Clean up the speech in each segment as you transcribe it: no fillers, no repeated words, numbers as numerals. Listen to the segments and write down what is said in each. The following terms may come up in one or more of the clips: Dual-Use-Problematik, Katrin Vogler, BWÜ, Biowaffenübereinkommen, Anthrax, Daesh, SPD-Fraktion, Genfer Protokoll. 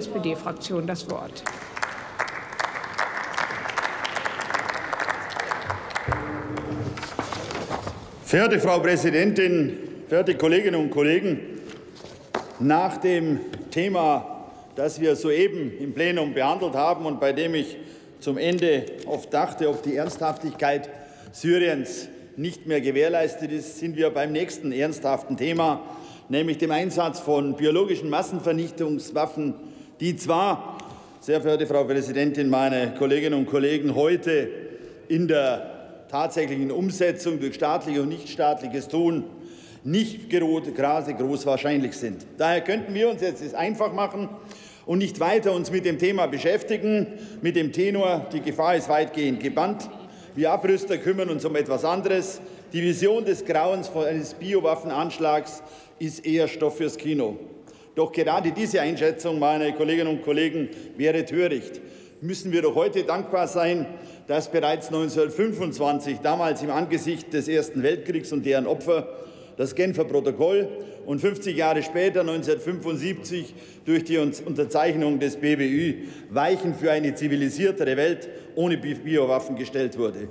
SPD-Fraktion das Wort. Verehrte Frau Präsidentin, verehrte Kolleginnen und Kollegen! Nach dem Thema, das wir soeben im Plenum behandelt haben und bei dem ich zum Ende oft dachte, ob die Ernsthaftigkeit Syriens nicht mehr gewährleistet ist, sind wir beim nächsten ernsthaften Thema, nämlich dem Einsatz von biologischen Massenvernichtungswaffen, die zwar, sehr verehrte Frau Präsidentin, meine Kolleginnen und Kollegen, heute in der tatsächlichen Umsetzung durch staatliches und nichtstaatliches Tun nicht gerade groß wahrscheinlich sind. Daher könnten wir uns jetzt einfach machen und nicht weiter uns mit dem Thema beschäftigen, mit dem Tenor, die Gefahr ist weitgehend gebannt, wir Abrüster kümmern uns um etwas anderes. Die Vision des Grauens eines Biowaffenanschlags ist eher Stoff fürs Kino. Doch gerade diese Einschätzung, meine Kolleginnen und Kollegen, wäre töricht. Müssen wir doch heute dankbar sein, dass bereits 1925, damals im Angesicht des Ersten Weltkriegs und deren Opfer, das Genfer Protokoll und 50 Jahre später, 1975, durch die Unterzeichnung des BWÜ Weichen für eine zivilisiertere Welt ohne Biowaffen gestellt wurde.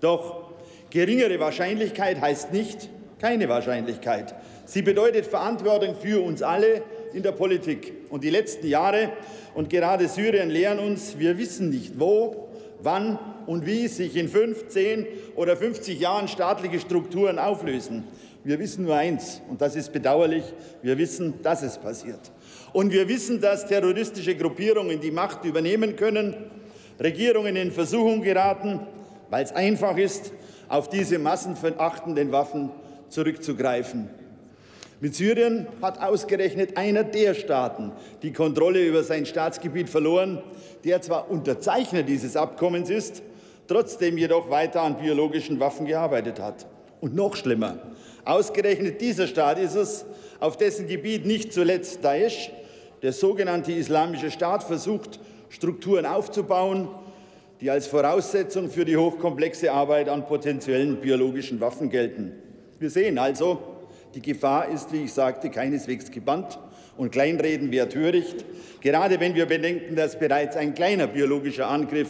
Doch geringere Wahrscheinlichkeit heißt nicht keine Wahrscheinlichkeit. Sie bedeutet Verantwortung für uns alle in der Politik. Und die letzten Jahre und gerade Syrien lehren uns, wir wissen nicht, wo, wann und wie sich in 5, 10 oder 50 Jahren staatliche Strukturen auflösen. Wir wissen nur eins, und das ist bedauerlich, wir wissen, dass es passiert. Und wir wissen, dass terroristische Gruppierungen die Macht übernehmen können, Regierungen in Versuchung geraten, weil es einfach ist, auf diese massenverachtenden Waffen zurückzugreifen. Mit Syrien hat ausgerechnet einer der Staaten die Kontrolle über sein Staatsgebiet verloren, der zwar Unterzeichner dieses Abkommens ist, trotzdem jedoch weiter an biologischen Waffen gearbeitet hat. Und noch schlimmer, ausgerechnet dieser Staat ist es, auf dessen Gebiet nicht zuletzt Daesh, der sogenannte Islamische Staat, versucht, Strukturen aufzubauen, die als Voraussetzung für die hochkomplexe Arbeit an potenziellen biologischen Waffen gelten. Wir sehen also, die Gefahr ist, wie ich sagte, keineswegs gebannt, und Kleinreden wäre töricht, gerade wenn wir bedenken, dass bereits ein kleiner biologischer Angriff,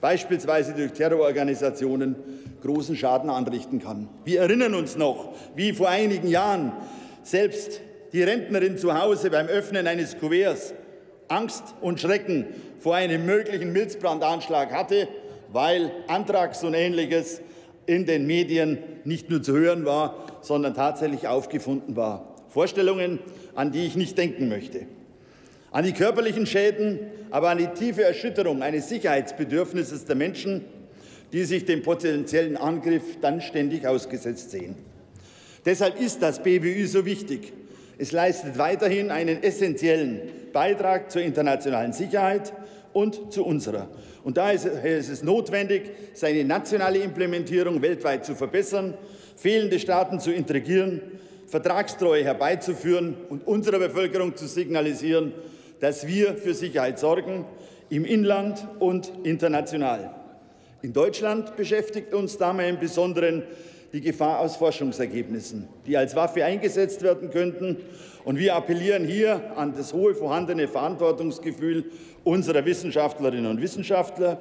beispielsweise durch Terrororganisationen, großen Schaden anrichten kann. Wir erinnern uns noch, wie vor einigen Jahren selbst die Rentnerin zu Hause beim Öffnen eines Kuverts Angst und Schrecken vor einem möglichen Milzbrandanschlag hatte, weil Anthrax und Ähnliches in den Medien nicht nur zu hören war, sondern tatsächlich aufgefunden war. Vorstellungen, an die ich nicht denken möchte. An die körperlichen Schäden, aber an die tiefe Erschütterung eines Sicherheitsbedürfnisses der Menschen, die sich dem potenziellen Angriff dann ständig ausgesetzt sehen. Deshalb ist das BWÜ so wichtig. Es leistet weiterhin einen essentiellen Beitrag zur internationalen Sicherheit und zu unserer. Und daher ist es notwendig, seine nationale Implementierung weltweit zu verbessern, fehlende Staaten zu integrieren, Vertragstreue herbeizuführen und unserer Bevölkerung zu signalisieren, dass wir für Sicherheit sorgen, im Inland und international. In Deutschland beschäftigt uns dabei im Besonderen die Gefahr aus Forschungsergebnissen, die als Waffe eingesetzt werden könnten. Und wir appellieren hier an das hohe vorhandene Verantwortungsgefühl unserer Wissenschaftlerinnen und Wissenschaftler,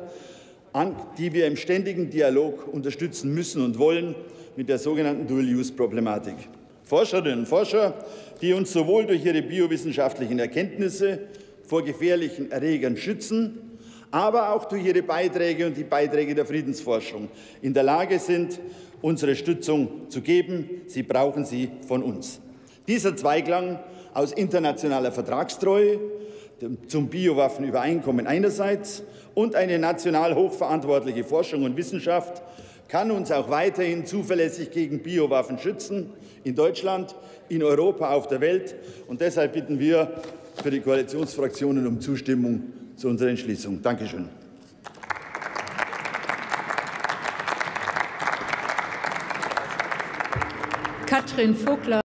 die wir im ständigen Dialog unterstützen müssen und wollen mit der sogenannten Dual-Use-Problematik. Forscherinnen und Forscher, die uns sowohl durch ihre biowissenschaftlichen Erkenntnisse vor gefährlichen Erregern schützen, aber auch durch ihre Beiträge und die Beiträge der Friedensforschung in der Lage sind, unsere Stützung zu geben. Sie brauchen sie von uns. Dieser Zweiklang aus internationaler Vertragstreue zum Biowaffenübereinkommen einerseits und eine national hochverantwortliche Forschung und Wissenschaft kann uns auch weiterhin zuverlässig gegen Biowaffen schützen, in Deutschland, in Europa, auf der Welt. Und deshalb bitten wir für die Koalitionsfraktionen um Zustimmung zu unserer Entschließung. Dankeschön. Katrin Vogler.